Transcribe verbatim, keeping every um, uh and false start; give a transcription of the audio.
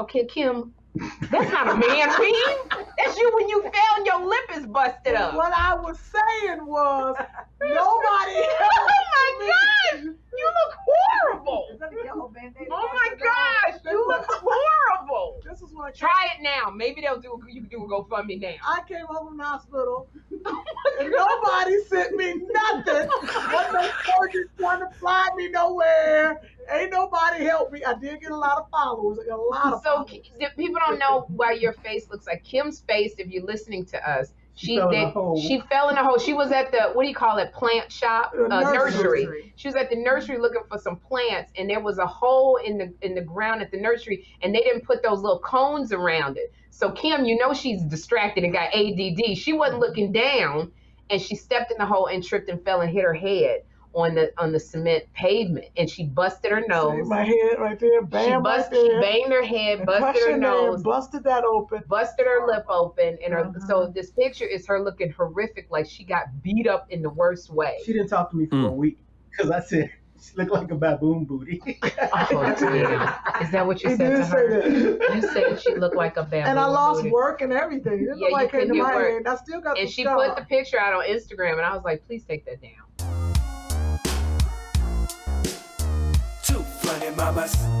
Okay, Kim, that's not a man peeing. That's you when you fell and your lip is busted up. What I was saying was, nobody else. Oh my gosh, you look horrible. Is that a yellow band-aid? Oh my gosh, you look horrible. This is what. Try it now. Maybe they'll do. You can do a GoFundMe now. I came home from the hospital, and nobody sent me nothing. Wasn't no surgeon trying to fly me nowhere. Ain't nobody helped me. I did get a lot of followers. I got a lot of so followers. So people don't know why your face looks like. Kim's face, if you're listening to us, she she fell, did, in she fell in a hole. She was at the, what do you call it, plant shop? Uh, nursery. nursery. She was at the nursery looking for some plants, and there was a hole in the in the ground at the nursery, and they didn't put those little cones around it. So Kim, you know she's distracted and got A D D. She wasn't looking down, and she stepped in the hole and tripped and fell and hit her head on the on the cement pavement, and she busted her nose. See my head right there, bam, she, bust, right there. She banged her head, and busted her nose, head, busted that open, busted her lip open, and her. Uh-huh. So this picture is her looking horrific, like she got beat up in the worst way. She didn't talk to me for mm. a week because I said she looked like a baboon booty. Oh, dear. Is that what you he said to her? That. You said she looked like a baboon booty. And I lost booty. work and everything. It yeah, like came to my head. I still got. And she stuff. put the picture out on Instagram, and I was like, please take that down. Mamas.